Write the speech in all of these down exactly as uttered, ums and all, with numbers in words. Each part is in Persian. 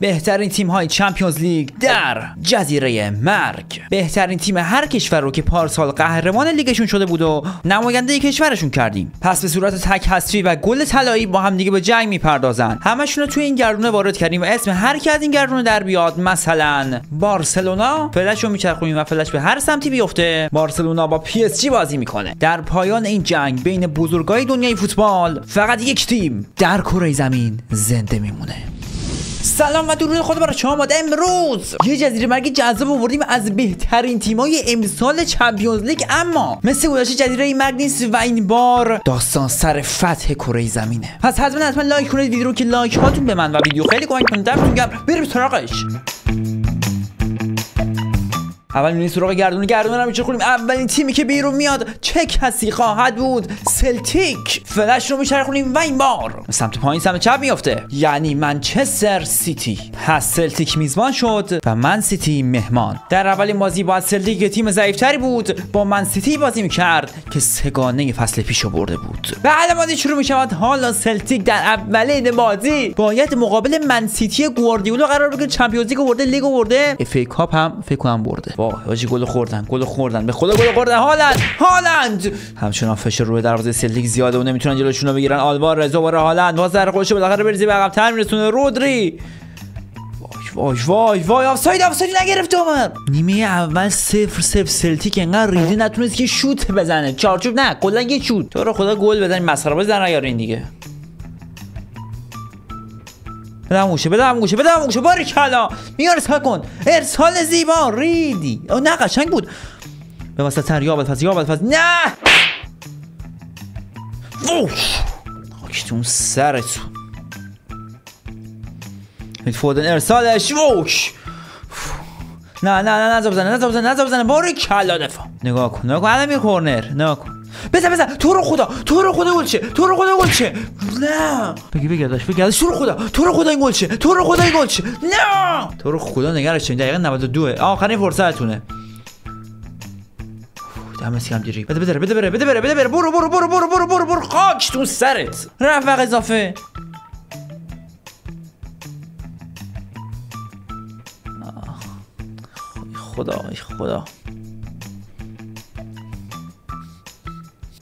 بهترین تیم های چمپیونز لیگ در جزیره مرگ، بهترین تیم هر کشور رو که پارسال قهرمان لیگشون شده بود و نماینده کشورشون کردیم. پس به صورت تک هستی و گل طلایی با هم دیگه به جنگ میپردازن. همشون رو توی این گردونه وارد کردیم و اسم هر کی از این گردونه در بیاد، مثلا بارسلونا، فلش رو میچرخونیم و فلش به هر سمتی بیفته بارسلونا با پی اس جی بازی میکنه. در پایان این جنگ بین بزرگای دنیای فوتبال فقط یک تیم در کره زمین زنده میمونه. سلام و درود خود برای شما. امروز یه جزیره مرگ جذاب آوردیم از بهترین تیمای امسال چمپیونز لیگ، اما مثل گذشته جزیره مرگ نیست و این بار داستان سر فتح کره زمینه. پس حتما حتما لایک کنید ویدیو رو که لایک هاتون به من و ویدیو خیلی کمک کنید. دمتون گرم، بریم سراغش. اول میریم سراغ گردونه. گردونه رو میچرخونیم. اولین تیمی که بیرون میاد چه کسی خواهد بود؟ سلتیک. فلش رو میچرخونیم و این بار سمت پایین سمت چپ میفته، یعنی منچستر سیتی. پس سلتیک میزبان شد و من سیتی مهمان. در اولین بازی با سلتیک تیم ضعیفتری بود، با من سیتی بازی میکرد که سگانه فصل پیشو برده بود. بعد بازی شروع میشود. حالا سلتیک در اولین بازی باید مقابل من سیتی گواردیولا قرار بگیره. چمپیونز لیگ برده، لیگ برده، اف ای کاپ هم فکر کنم برده. واه حاجی، گل خوردن، گل خوردن، به خدا گل خوردن. هالند هالند همچنان فشار روی دروازه سلتیک زیاده و نمیتونن جلوشون رو بگیرن. آلوارز دوباره هالند واسه در قوشه بالاخره بریزه به عقب‌تر میرسونه. رودری وای وای وای، آفساید آفساید نگرفت. عمر نیمه اول صفر صفر سلتیک انقدر ریده نتونست که شوت بزنه، چارچوب نه، کلا یه شوت. تو رو خدا گل بزنین، مسخره بازی در نیارین دیگه. بدم گوشه، بدم گوشه، بدم گوشه، باری کلا میار ارسال کن، ارسال زیبا. ریدی او نه، قشنگ بود. به واسه تر یابد فاز، یابد فاز، نه ووش خاکتون سرتون. فودن ارسالش، ووش نه نه نه نزا بزنه، نزا بزنه، نزا بزنه، باری کلا دفاع. نگاه کن نگاه کن، الان یه کورنر. نگاه کن، بزن بزن، تو رو خدا، تو رو خدا گلچه، تو رو خدا گلچه، نه بگی بگردش بگردش، تو رو خدا، تو رو خدا این گلچه، تو رو خدا این گلچه، نه تو رو خدا نگرش چه. دقیقه نود و دو آخرین فرصتتونه. دمت گرم دیری. بده بده بده بره بده بره بده بره برو برو برو برو برو برو برو خاک تو سرت. رفق اضافه. خدا خدا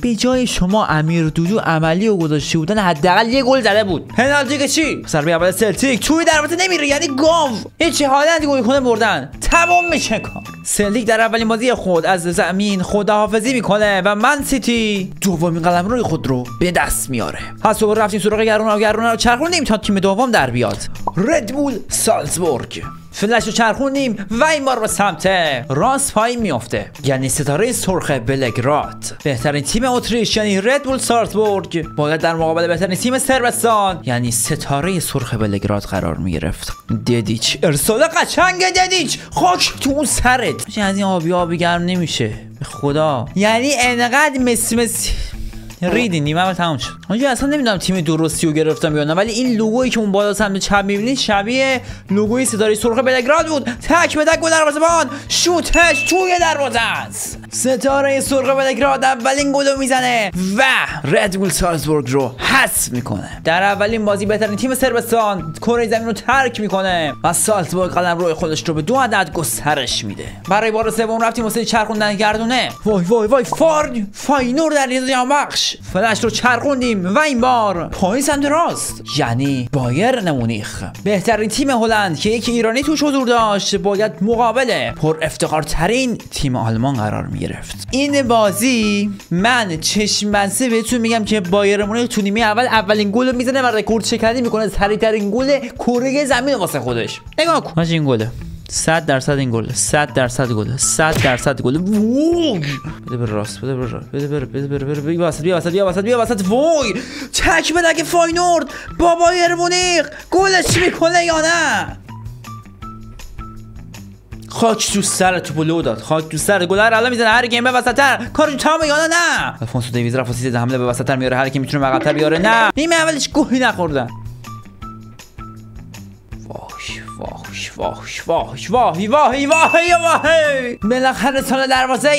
به جای شما امیر دودو عملی و گذاشته بودن، حداقل یه گل زده بود. پنالتی که چی؟ ضربه اول سلتیک توی دروازه نمیره، یعنی گاو. هیچی، هالند گل کنه بردن، تمام میشه کار. سلتیک در اولین بازی خود از زمین خداحافظی میکنه و من سیتی دومین قلم روی خود رو به دست میاره. پس دوباره رفتیم سراغ گرونا و گرونا رو چرخوندیم تا تیم دوم در بیاد، ردبول سالزبورگ. فلش رو چرخونیم و این بار به سمت راست پایین میافته، یعنی ستاره سرخ بلگراد. بهترین تیم اتریش یعنی ردبول سالزبورگ باید در مقابل بهترین تیم سربستان یعنی ستاره سرخ بلگراد قرار میگرفت. ددیچ ارسال قشنگ، ددیچ خاک تو اون سرت. از این آبی آبی گرم نمیشه به خدا، یعنی انقدر مسی مسی ریدین. نیمه اول تموم شد. آنجا اصلا نمیدونم تیم درستی رو گرفتم یا نه، ولی این لوگویی که اون بالا سمت چپ میبینید شبیه لوگوی ستاره سرخ بلگراد بود. تک به تک گل دروازه‌بان، شوتش توی دروازه است. ستاره سرخ بلگراد اولین گل رو میزنه و ردبول سالزبورگ رو حذف میکنه. در اولین بازی بهترین تیم سربستان کره زمین رو ترک میکنه و سالزبورگ قلمرو خودش رو به دو عدد گسترش میده. برای بار سوم رفتیم واسه چرخوندن گردونه. وای وای وای، فارن فاینور در یانبخش. فلش رو چرخوندیم و این بار پایین سمت راست، یعنی بایر مونیخ. بهترین تیم هلند که یک ایرانی توش حضور داشت باید مقابل پر افتخارترین تیم آلمان قرار می گرفت. این بازی من چشم بسته بهتون میگم که بایر مونیخ تو نیمه اول اولین گل رو میزنه و رکورد شکنی میکنه، سریعترین گل کره زمین واسه خودش. نگاه کن این گله، صد درصد این گل، صد درصد گل، صد درصد گل. وای بده بر راست، بده بر راست، بده بر بده بر بر بیا وسط، بیا وسط، بیا وسط، بیا وسط. وای تک به تک فاینورد با بایر مونیخ. گلش میکنه یا نه؟ خاک تو سر، تو بلو داد، خاک تو سر. گل رو الان میزنه، هر کی به وسط‌تر کارش تمام یا نه؟ الفونسو دیویز رفت وسط حمله، به وسط‌تر میاره، هر کی میتونه عقب‌تر بیاره. نه نیمه اولش گوهی نخوردن. وای وای وای وای وای وای وای وای. بالاخره سال دروازه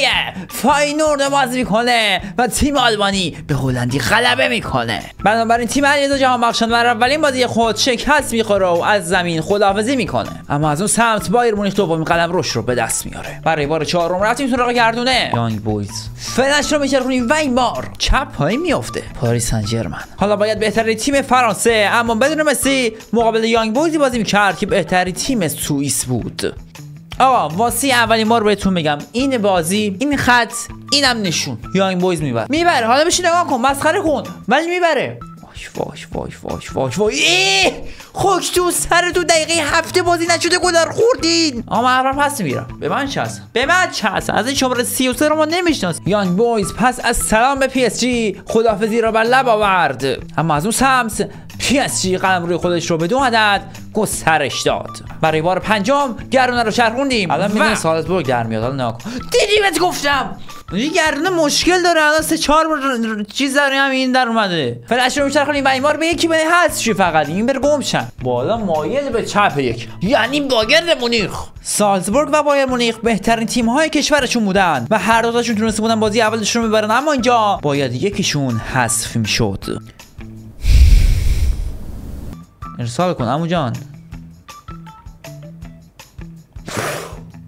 فاینورد بازی میکنه و تیم آلبانی به هلندی غلبه میکنه. بنابراین تیم علیرضا جهان بخشان در اولین بازی خود شکست میخوره و از زمین خداحافظی میکنه. اما از اون سمت بایر مونیخ دومین قلمروش رو به دست میاره. برای بار چهارم رفتیم سراغ گردونه. یانگ بویز فلش رو میچرخونیم و این بار چپ پای میفته. پاریس سن ژرمن حالا باید بهترین تیم فرانسه اما بدون مسی مقابل یانگ بویز بازی میکرد که بهترین تیم سوئیس بود. آقا واسی اولین بار بهتون میگم این بازی این خط اینم نشون یانگ بویز میبره میبره حالا بشین نگاه کن مسخره کن ولی میبره. واش واش واش واش واش ای خوک تو سر تو دقیقه هفته بازی نشده گلار خوردین. اما عرب پس میرم به من چس به من چس از این شماره سی و سه رو ما نمیشناس. یانگ بویز پس از سلام به پی اس جی خداحافظی را بر لب آورد. اما از اون سمت پی اس جی قلم روی خودش رو به دو عدد گسترش داد. برای بار پنجم گردونه رو چرخوندیم. الان میدونی سالزبورگ در میاد. الان نگاه کن دیدیمت گفتم این گردونه مشکل داره. الان سه چهار بار چیز داره همین در اومده. فلش رو میچرخونیم و این بار به یکی بده هست چی فقط این بر گمشن بالا مایل به چپ یک یعنی باگر مونیخ. سالزبورگ و بایر مونیخ بهترین تیم های کشورشون بودن و هر دو تاشون تونسته بودن بازی اولشون رو ببرن اما اینجا باید یکیشون حذف میشد. ارسال کن عمو جان.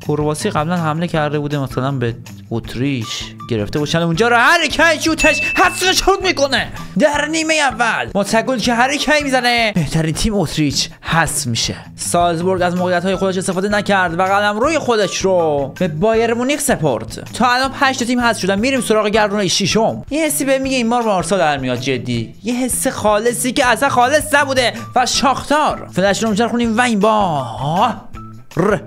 کرواسی قبلا حمله کرده بوده مثلا به اتریش گرفته باشن اونجا رو هر کی شوتش حسش شوت میکنه در نیمه اول متگل که هر کی میزنه بهترین تیم اتریش حذف میشه. سالزبورگ از موقعیت های خودش استفاده نکرد و قلم روی خودش رو به بایر مونیخ سپرد. تا الان پنج تا تیم حذف شدن. میریم سراغ گردونه ششم. یه حسی به میگه این بار بارسا در میاد جدی یه حس خالصی که اصلا خالص نبوده و شاختار فلش رو میچرخونیم و این با ر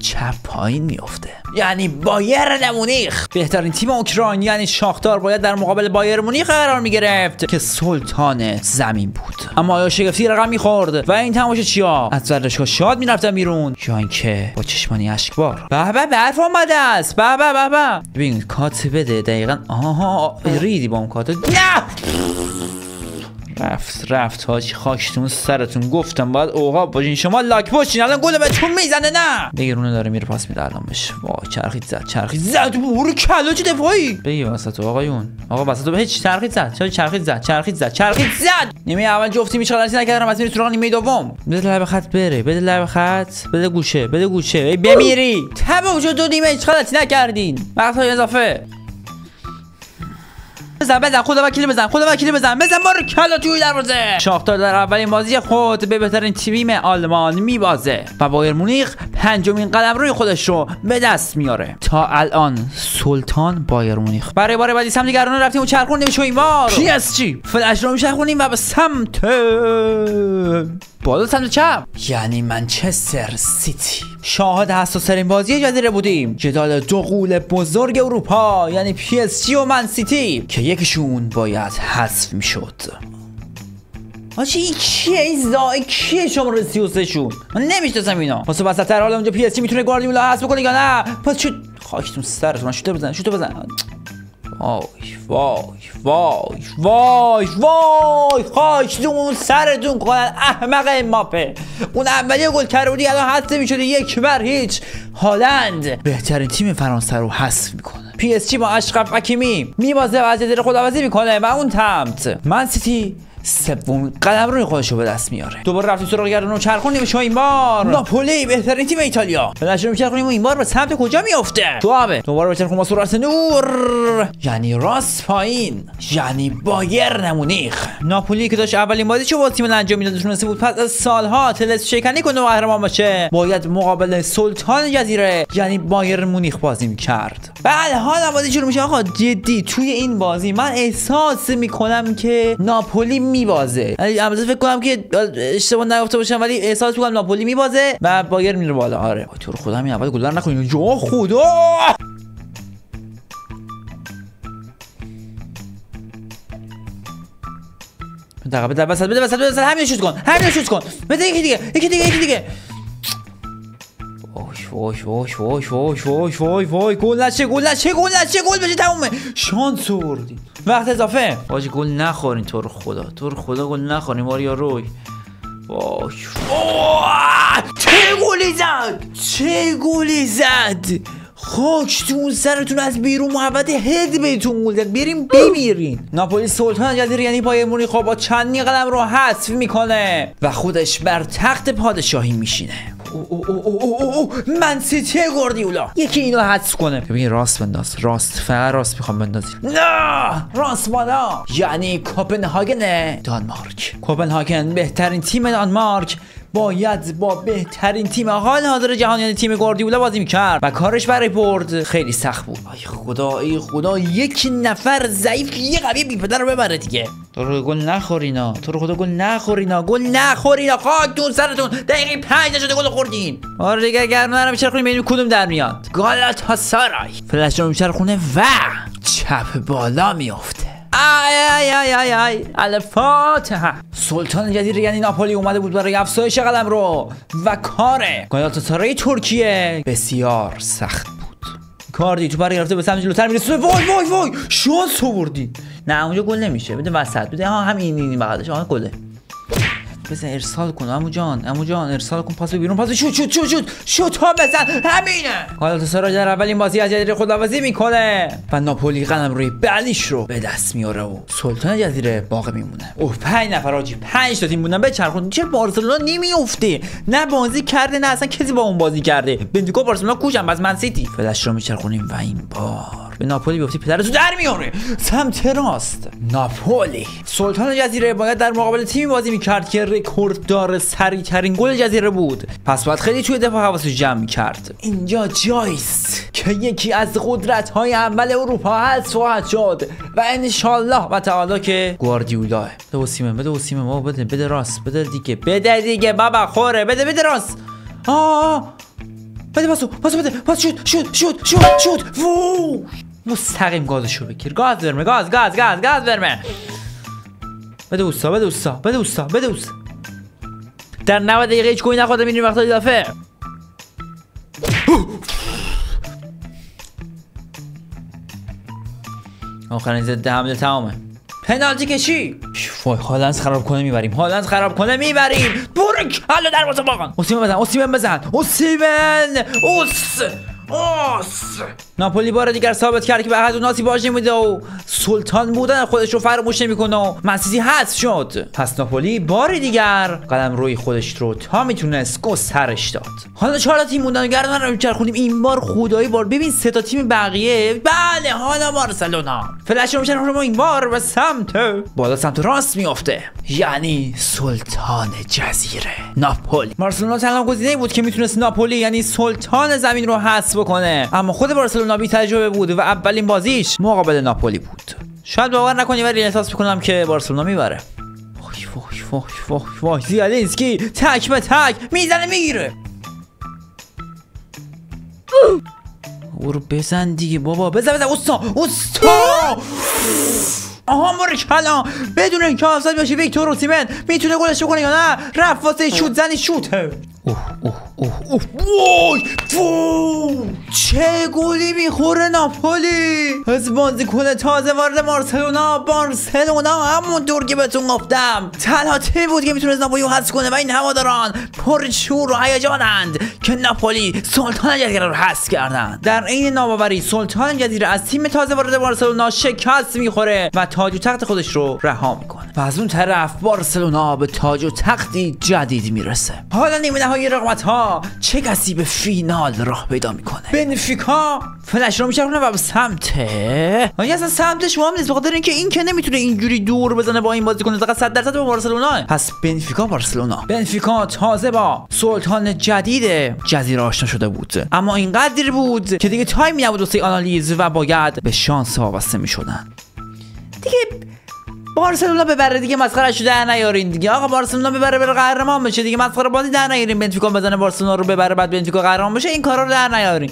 چپ پایین میفته یعنی بایر مونیخ بهترین تیم اوکراین یعنی شاختار باید در مقابل بایر مونیخ قرار میگرفت که سلطان زمین بود. اما آیا شگفتی رقم میخورد و این تماشاچیا از ورزشگاه شاد میرفتن بیرون یا اینکه با چشمانی اشکبار به به برف اومده است به به به ببین کات بده دقیقاً آها ریدی با اون کات نه رفت رفت هاچی خاکتون سرتون گفتم باید اوقاب باشین شما لاک باشین الان گل بهتون میزنه نه بگیرونه داره میره پاس میده الان بشه وای چرخید زد چرخید زد برو کلا چه دفاعی بگی واسه آقایون آقا واسه تو به هیچ چرخید زد چرا چرخید زد چرخید زد چرخید زد نیمه اول جفتی میچ خلاصی نکردم واسه میره سراغ نیمه دوم. بده لب خط بره بده لب خط بده گوشه بده گوشه بمیری تمام شد دو نیمه خلاصی نکردین وقت اضافه بزن بزن خدا وکیلی بزن خدا وکیلی بزن بزن بار کلا توی دروازه. شاختار در اولین بازی خود به بهترین تیم آلمان میبازه و بایر مونیخ پنجمین قلم روی خودش رو به دست میاره. تا الان سلطان بایر مونیخ. برای بار بعدی سمت گردونه رفتیم و چرخوندیم چو این بار پی اس جی فلش رو میچرخونیم و به سمت بالا سمت چپ یعنی منچستر سیتی. شاهد حساس‌ترین بازی جزیره بودیم جدال دو غول بزرگ اروپا یعنی پی اس جی و من سیتی که یکیشون باید حذف میشد. آجی این کیه این زای کیه شماره سی و سه شون من نمیشناسم اینا. واسه بسطر حالا اونجا پی اس جی میتونه گواردیولا حذف کنه یا نه پس چه خاکتون سرتون شوتو بزن شوتو بزن. وای وای وای وای وای خاکتون سرتون کنن احمق ماپه اون اولی گل کرودی الان حذف میشده یک بر هیچ. هالند بهترین تیم فرانسه رو حذف میکنه. پی اس جی با اشرف حکیمی میبازه و از جزیره خداحافظی میکنه و اون تمت من سیتی سوم قلم روی خودش رو به دست میاره. دوباره رفتیم سراغ گردونه و چرخونیم شو این بار ناپولی بهترین تیم ایتالیا بلش رو میچرخونیم و این بار به سمت کجا میفته توابه دوباره بچرخون با سرعت نور یعنی راست پایین یعنی بایر مونیخ. ناپولی که داشت اولین بازی چه با تیم انجام میداد تونسته بود پس از سالها طلسم شکنی کنه و قهرمان بشه باید مقابل سلطان جزیره یعنی بایر مونیخ بازی میکرد. بله حالا بازی شروع میشه. آقا جدی توی این بازی من احساس میکنم که ناپولی میبازه. البته فکر کنم که اشتباه نگفته باشم ولی احساس می‌کنم ناپولی میبازه و بایر میره بالا. آره تو رو خدا می اول گلدار نکنین یا خدا. بده بده بس بده بس بده همین شوت کن همین شوت کن بده یکی دیگه یکی دیگه یکی دیگه وای وای وای وای وای وای وای گل نشه گل نشه گل نشه گل بشه تمومه شانس آوردی وقت اضافه. واجی گل نخورین تو رو خدا تو رو خدا گل نخورین ماریا روی وای چه گلی زد، خاکتون سرتون، از بیرون محبت هد بهتون موندن، بریم بمیرین. ناپولی سلطان جزیره یعنی بایر مونیخ با چندین قدم رو حذف میکنه و خودش بر تخت پادشاهی میشینه. او او او او او او او من سیتی گواردیولا، یکی اینو حذف کنه. ببین راست بنداز، راست، فقط راست میخوام بندازی. نه راست بالا، یعنی کوپنهاگن دانمارک. کوپنهاگن بهترین تیم دانمارک باید با بهترین تیم حال حاضر جهان یعنی تیم گواردیولا بازی میکرد و کارش برای برد خیلی سخت بود. ای خدا ای خدا، یک نفر ضعیف که یه قوی بی پدر رو ببره دیگه. تو رو گل نخورینا، تو رو خدا گل نخورینا، گل نخورینا، خاکتون سرتون. دقیقه پنج نشده گل خوردین. آره دیگه، گرم نرم چرخونیم ببینیم کدوم در میاد. گالاتاسارای فلش رو میچرخونه و چپ بالا میافته. آی آی آی آی الفاتحه. سلطان جدید یعنی ناپولی اومده بود برای افزایش قلم رو و کار گالاتاسارای ترکیه بسیار سخت بود. کاردی تو برای گرفته به سمت جلوتر میره. وای وای وای، شانس آوردی. نه اونجا گل نمیشه، بده وسط، بده ها، همین این بغلش آها گله. بزن ارسال کن عمو جان، عمو جان ارسال کن، پاس بیرون، پاس شوت شوت شوت شوت شوت ها بزن، همینه. گالاتاسارای در اولین بازی از جزیره خداوزی میکنه و ناپولی قلم روی بعلیش رو به دست میاره و سلطان جزیره باقی میمونه. اوه پنج نفر آجی، پنج تا تیم موندن. بچرخون چه بارسلونا نمیافته، نه بازی کرده نه اصلا کسی با اون بازی کرده. بنفیکا بارسلونا کوچن باز من سیتی. فلش رو میچرخونیم و این بار به ناپولی بیفتی پدرتو در میاره. سمت راست ناپولی. سلطان جزیره باید در مقابل تیمی بازی میکرد که رکورددار سریعترین گل جزیره بود، پس باید خیلی توی دفاع حواسش جمع میکرد. اینجا جایست که یکی از قدرت های اول اروپا هست خواهد شد و انشالله و تعالی که گواردیولاه. بده وسیمه، بده وسیمه، ما بده، بده راست، بده دیگه، بده دیگه بابا خوره، بده بده راست. آه بده پاسو، پاسو بده، پاس شد شد شد شد شد. وو مستقیم گازشو بگیر، گاز برمه، گاز گاز گاز گاز برمه. بده اوستا، بده اوستا، بده اوستا، بده اوستا. در نود دقیقه هیچ گوی نخورده میریم وقت اضافه. آخرین ضد حمله تمامه. پنالتی کشی. وای هالند خراب کنه میبریم، هالند خراب کنه میبریم. برک حالا دروازه واقعا. اوسیمن بزن، اوسیمن بزن، اوسیمن اوس اوس. ناپولی بار دیگر ثابت کرد که به احد ناسی باج نمیده و سلطان بودن خودش رو فراموش نمیکنه و مسیحی حذف شد. پس ناپولی بار دیگر قلم روی خودش رو تا میتونست گسترش داد. حالا چهار تا تیم موندن، گردن رو میچرخونیم. این بار خدایی بار ببین سه تا تیم بقیه. بله حالا بارسلونا فلش رو میچرخونیم این بار و سمت بالا، سمت راست میافته، یعنی سلطان جزیره ناپولی. بارسلونا تنها گزینه‌ای بود که میتونست ناپولی یعنی سلطان زمین رو حذف بکنه، اما خود بارسلونا بی تجربه بود و اولین بازیش مقابل ناپولی بود. شاید باور نکنی ولی احساس میکنم که بارسلونا میبره. وای وای وای وای وای، زیالینسکی تک به تک میزنه میگیره. او رو بزن دیگه بابا، بزن بزن اوستا اوستا. آها مرک حالا بدون اینکه آفساید باشه ویکتور اوسیمن میتونه گلش بکنه یا نه، رفت واسه شوت زنی شوته. اوه اوه اوه اوه وای وای، چه گلی میخوره ناپولی. از بازیکن تازه وارد بارسلونا، بارسلونا همون دور که بهتون گفتم تنها تیم بود که میتونست ناپولی رو حذف کنه و این هواداران پرشور و هیجانند که ناپولی سلطان جزیره رو حذف کردن. در این ناباوری سلطان جزیره از تیم تازه وارد بارسلونا شکست میخوره و تاج و تخت خودش رو رها میکنه و از اون طرف بارسلونا به تاج و تختی جدید میرسه. حالا نیمه نهایی رقابت ها چه کسی به فینال راه پیدا میکنه. بنفیکا فلش رو میچرخونه و به سمت آیا اصلا سمتش مهم نیست، بخاطر اینکه این که نمیتونه اینجوری دور بزنه با این بازیکن، فقط صد درصد با بارسلونا. پس بنفیکا بارسلونا، بنفیکا تازه با سلطان جدید جزیره آشنا شده بود، اما اینقدر بود که دیگه تایمی نبود واسه آنالیز و باید به شانس وابسته میشدن دیگه. بارسلونا ببره دیگه مسخرهشو در نیارین دیگه آقا. بارسلونا ببره بره قهرمان بشه دیگه، مسخره بازی در نیارین. بنفیکا بزنه بارسلونا رو ببره بعد بنفیکا قهرمان بشه، این کارا رو در نیارین.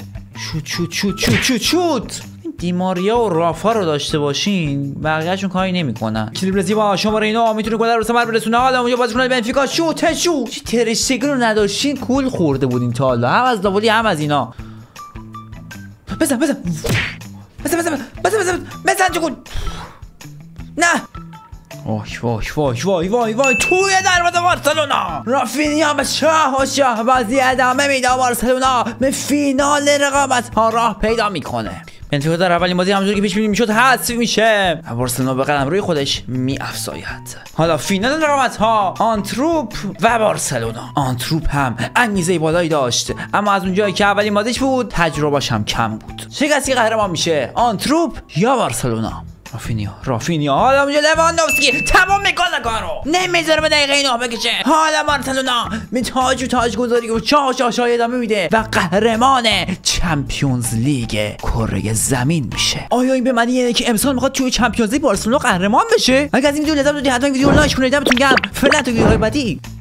شوت شوت شوت شوت شوت شوت. این دیماریا و رافا رو داشته باشین، بقیه‌شون کاری نمی‌کنن. کلیبرزی با شماره نه میتونه گل رو سمر برسونه. حالا اونجا بازیکن بنفیکا شوت شوت. چی ترشتگی رو نداشتین، کول خورده بودین تا حالا، هم از ناپولی هم از اینا. بزن بزن بزن بزن بزن بزن بزن بزن. نه وای وای وای وای وای وای توی دروازه بارسلونا، رافینیا به شاه و شاه بازی ادامه میده. بارسلونا به فینال رقابت ها راه پیدا میکنه. بنفیکا در اولین بازی همونجوری که پیش بینی میشد حذف میشه. بارسلونا به قدم روی خودش میافزاید. حالا فینال رقابت ها آنتروپ و بارسلونا. آنتروپ هم انگیزه بالایی داشت، اما از اونجایی که اولین بازیش بود تجربهش هم کم بود. چه کسی قهرمان میشه، آنتروپ یا بارسلونا؟ رافینیا رافینیا حالا اونجا لواندوفسکی تمام میکنه کارو، نمیذاره به دقیقه اینا بکشه. حالا بارسلونا می تاج و تاجگذاری و چا چا چا ادامه میده و قهرمان چمپیونز لیگ کره زمین میشه. آیا این به معنی اینه که امسال میخواد توی چمپیونز لیگ بارسلونا قهرمان بشه؟ اگه از این ویدیو لذت بردید حتما ویدیو رو لایک کنید. دمتون گرم. فعلا تا ویدیوهای بعدی.